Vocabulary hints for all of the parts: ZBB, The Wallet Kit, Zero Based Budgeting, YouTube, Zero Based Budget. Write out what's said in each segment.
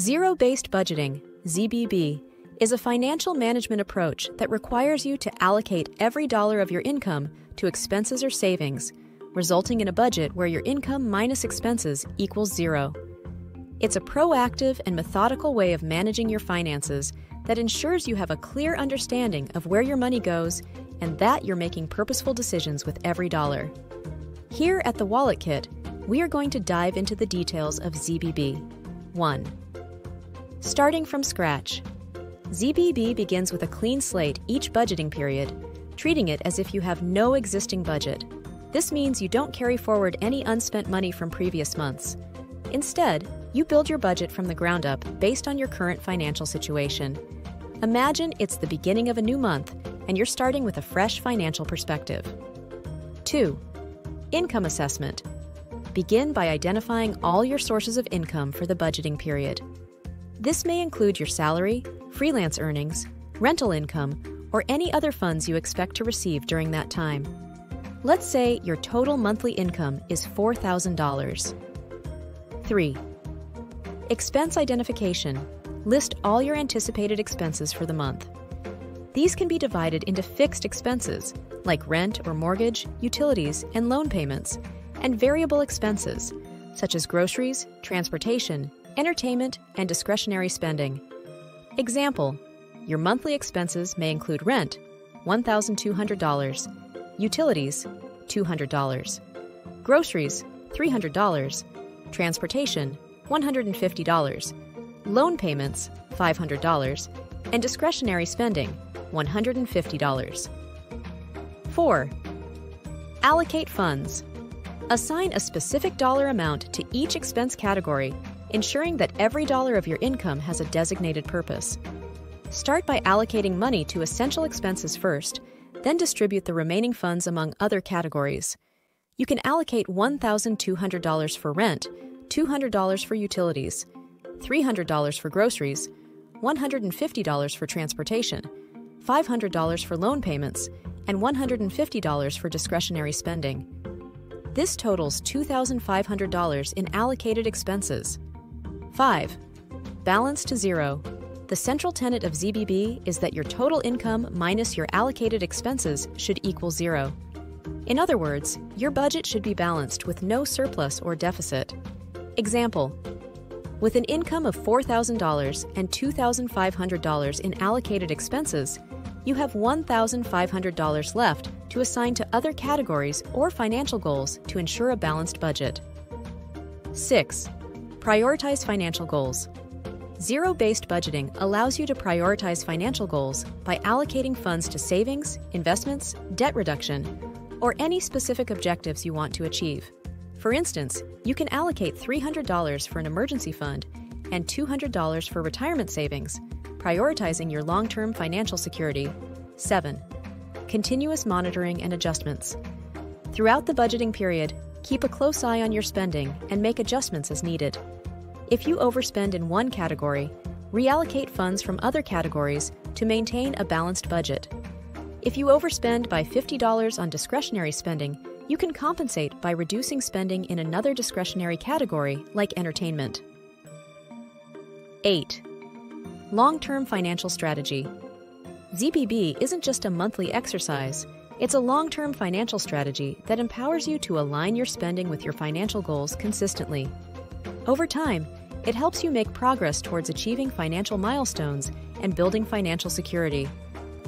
Zero-based budgeting, ZBB, is a financial management approach that requires you to allocate every dollar of your income to expenses or savings, resulting in a budget where your income minus expenses equals zero. It's a proactive and methodical way of managing your finances that ensures you have a clear understanding of where your money goes and that you're making purposeful decisions with every dollar. Here at The Wallet Kit, we are going to dive into the details of ZBB. 1. Starting from scratch. ZBB begins with a clean slate each budgeting period, treating it as if you have no existing budget. This means you don't carry forward any unspent money from previous months. Instead, you build your budget from the ground up based on your current financial situation. Imagine it's the beginning of a new month and you're starting with a fresh financial perspective. 2. Income assessment. Begin by identifying all your sources of income for the budgeting period. This may include your salary, freelance earnings, rental income, or any other funds you expect to receive during that time. Let's say your total monthly income is $4,000. 3. Expense identification. List all your anticipated expenses for the month. These can be divided into fixed expenses, like rent or mortgage, utilities, and loan payments, and variable expenses, such as groceries, transportation, entertainment, and discretionary spending. Example: your monthly expenses may include rent, $1,200, utilities, $200, groceries, $300, transportation, $150, loan payments, $500, and discretionary spending, $150. 4. Allocate funds. Assign a specific dollar amount to each expense category, ensuring that every dollar of your income has a designated purpose. Start by allocating money to essential expenses first, then distribute the remaining funds among other categories. You can allocate $1,200 for rent, $200 for utilities, $300 for groceries, $150 for transportation, $500 for loan payments, and $150 for discretionary spending. This totals $2,500 in allocated expenses. 5. Balance to zero. The central tenet of ZBB is that your total income minus your allocated expenses should equal zero. In other words, your budget should be balanced with no surplus or deficit. Example: with an income of $4,000 and $2,500 in allocated expenses, you have $1,500 left to assign to other categories or financial goals to ensure a balanced budget. 6. Prioritize financial goals. Zero-based budgeting allows you to prioritize financial goals by allocating funds to savings, investments, debt reduction, or any specific objectives you want to achieve. For instance, you can allocate $300 for an emergency fund and $200 for retirement savings, prioritizing your long-term financial security. 7. Continuous monitoring and adjustments. Throughout the budgeting period, keep a close eye on your spending and make adjustments as needed. If you overspend in one category, reallocate funds from other categories to maintain a balanced budget. If you overspend by $50 on discretionary spending, you can compensate by reducing spending in another discretionary category like entertainment. 8. Long-term financial strategy. ZBB isn't just a monthly exercise, it's a long-term financial strategy that empowers you to align your spending with your financial goals consistently. Over time, it helps you make progress towards achieving financial milestones and building financial security.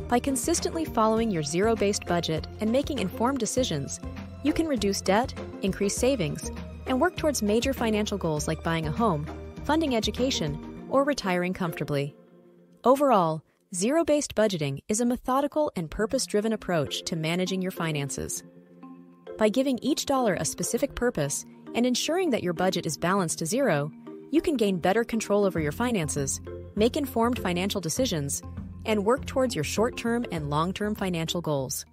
By consistently following your zero-based budget and making informed decisions, you can reduce debt, increase savings, and work towards major financial goals like buying a home, funding education, or retiring comfortably. Overall, zero-based budgeting is a methodical and purpose-driven approach to managing your finances. By giving each dollar a specific purpose and ensuring that your budget is balanced to zero, you can gain better control over your finances, make informed financial decisions, and work towards your short-term and long-term financial goals.